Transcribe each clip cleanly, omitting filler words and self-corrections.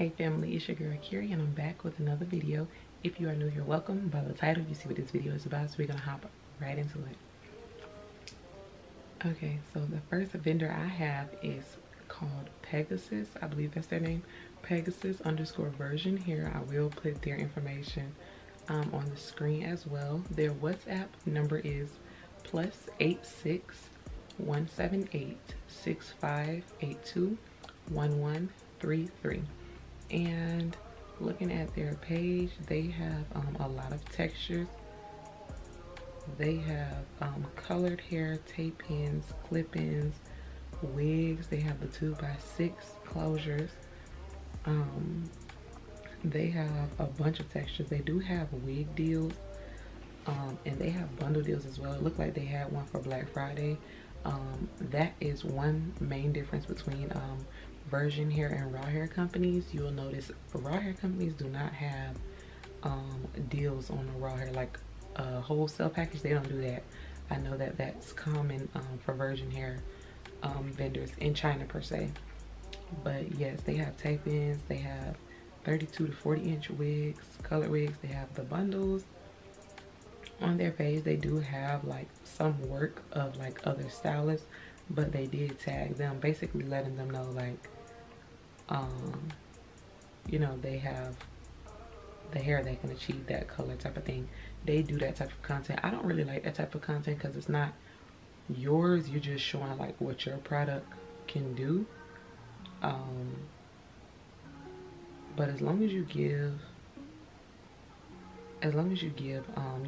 Hey family, it's your girl Kiri and I'm back with another video. If you are new here, welcome. By the title you see what this video is about, so we're gonna hop right into it. Okay, so the first vendor I have is called Pegasus. I believe that's their name, Pegasus_version here. I will put their information on the screen as well. Their WhatsApp number is +86 178 6582 1133. And looking at their page, they have a lot of textures. They have colored hair, tape ends, clip-ins, wigs. They have the 2x6 closures. They have a bunch of textures. They do have wig deals, and they have bundle deals as well. It looked like they had one for Black Friday. That is one main difference between version hair and raw hair companies. You will notice raw hair companies do not have deals on the raw hair, like a wholesale package. They don't do that. I know that that's common for version hair vendors in China per se. But yes, they have tape ends, they have 32 to 40 inch wigs, colored wigs. They have the bundles on their page. They do have like some work of like other stylists, but they did tag them, basically letting them know like you know, they have the hair that can achieve that color type of thing. They do that type of content. I don't really like that type of content because it's not yours. You're just showing like what your product can do. But as long as you give you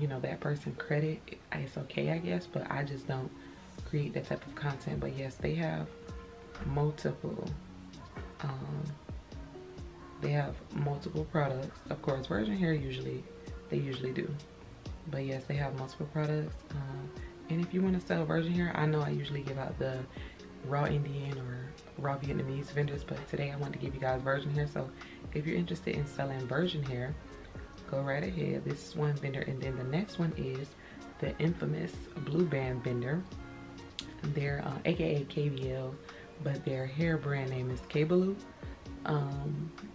know, that person credit, it's okay, I guess. But I just don't create that type of content. But yes, they have multiple products. Of course, version hair usually do, but yes, they have multiple products. And if you want to sell version hair, I know I usually give out the raw Indian or raw Vietnamese vendors, but today I want to give you guys version hair. So if you're interested in selling version hair, go right ahead. This is one vendor. And then the next one is the infamous Blue Band vendor. They're aka KBL, but their hair brand name is KBaloo.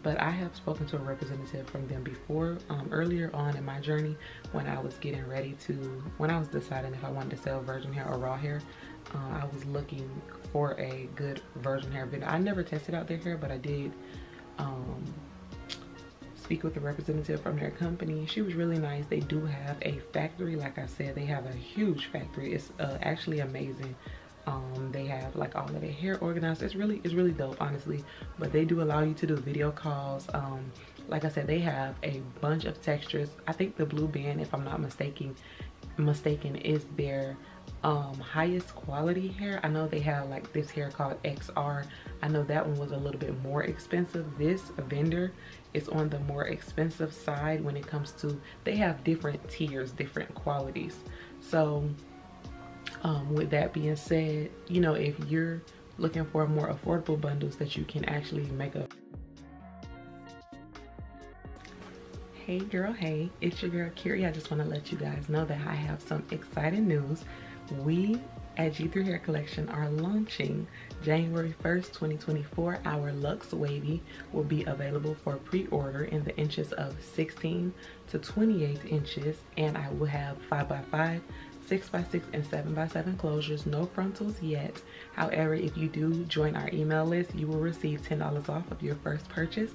But I have spoken to a representative from them before, earlier on in my journey when I was getting ready to, when I was deciding if I wanted to sell virgin hair or raw hair. I was looking for a good virgin hair vendor. I never tested out their hair, but I did speak with the representative from their company. She was really nice. They do have a factory. Like I said, they have a huge factory. It's actually amazing. They have like all of their hair organized. It's really dope, honestly. But they do allow you to do video calls. Like I said, they have a bunch of textures. I think the Blue Band, if I'm not mistaken, is their highest quality hair. I know they have like this hair called XR. I know that one was a little bit more expensive. This vendor is on the more expensive side when it comes to, they have different tiers, different qualities. So with that being said, you know, if you're looking for more affordable bundles that you can actually make up. Hey girl, hey, it's your girl Kiri. I just want to let you guys know that I have some exciting news. We at G3 Hair Collection are launching January 1st, 2024. Our Luxe Wavy will be available for pre-order in the inches of 16 to 28 inches. And I will have 5x5, 6x6, and 7x7 closures. No frontals yet. However, if you do join our email list, you will receive $10 off of your first purchase.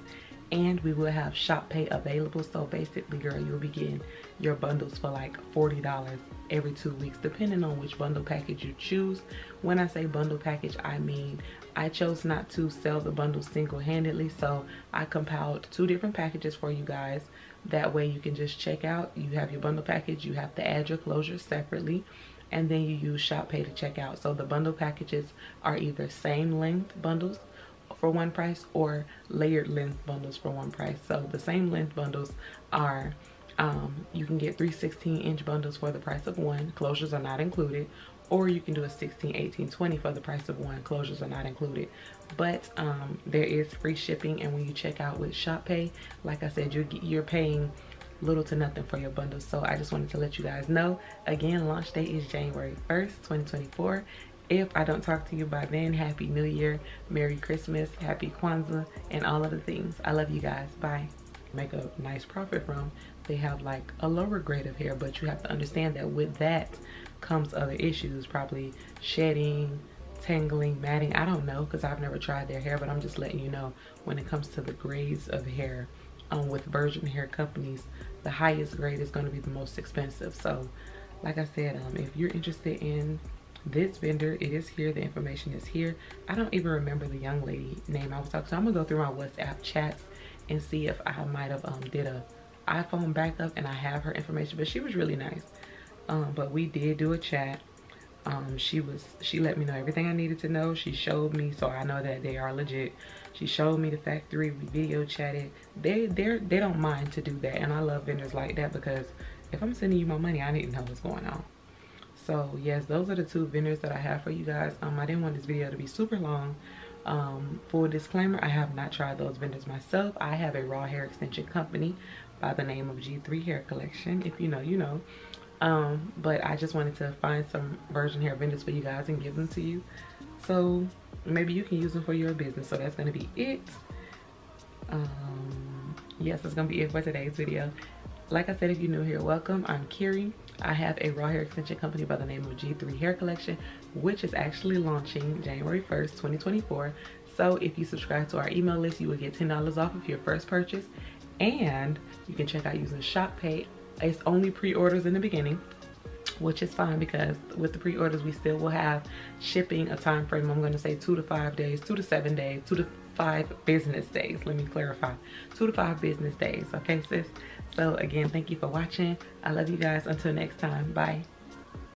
And we will have Shop Pay available. So basically, girl, you'll be getting your bundles for like $40 every 2 weeks, depending on which bundle package you choose. When I say bundle package, I mean I chose not to sell the bundle single-handedly, so I compiled 2 different packages for you guys. That way you can just check out. You have your bundle package, you have to add your closures separately, and then you use Shop Pay to check out. So the bundle packages are either same length bundles for one price or layered length bundles for one price. So the same length bundles are you can get 3 16-inch bundles for the price of one, closures are not included, or you can do a 16, 18, 20 for the price of one, closures are not included. But there is free shipping, and when you check out with Shop Pay, like I said, you're paying little to nothing for your bundles. So I just wanted to let you guys know. Again, launch date is January 1st, 2024. If I don't talk to you by then, Happy New Year, Merry Christmas, Happy Kwanzaa, and all of the things. I love you guys. Bye. Make a nice profit from. They have like a lower grade of hair, but you have to understand that with that comes other issues, probably shedding, tangling, matting. I don't know because I've never tried their hair, but I'm just letting you know when it comes to the grades of hair, with virgin hair companies, the highest grade is going to be the most expensive. So like I said, if you're interested in this vendor, it is here. The information is here. I don't even remember the young lady name I was talking to. I'm gonna go through my WhatsApp chats and see if I might have did a iPhone backup and I have her information, but she was really nice. But we did do a chat. She let me know everything I needed to know. She showed me, so I know that they are legit. She showed me the factory. We video chatted. They don't mind to do that, and I love vendors like that, because if I'm sending you my money, I need to know what's going on. So yes, those are the two vendors that I have for you guys. I didn't want this video to be super long. Full disclaimer, I have not tried those vendors myself. I have a raw hair extension company by the name of G3 Hair Collection. If you know, you know. But I just wanted to find some virgin hair vendors for you guys and give them to you, so maybe you can use them for your business. So that's going to be it. Yes, that's going to be it for today's video. Like I said, if you're new here, welcome. I'm Kiri. I have a raw hair extension company by the name of G3 Hair Collection, which is actually launching January 1st, 2024. So if you subscribe to our email list, you will get $10 off of your first purchase. And you can check out using Shop Pay. It's only pre-orders in the beginning, which is fine, because with the pre-orders, we still will have shipping, a time frame. I'm going to say 2 to 5 days, 2 to 7 days, 2 to 5 business days. Let me clarify. 2 to 5 business days. Okay, sis? So again, thank you for watching. I love you guys. Until next time. Bye.